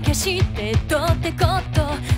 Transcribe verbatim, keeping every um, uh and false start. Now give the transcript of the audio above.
き消してどうってこと。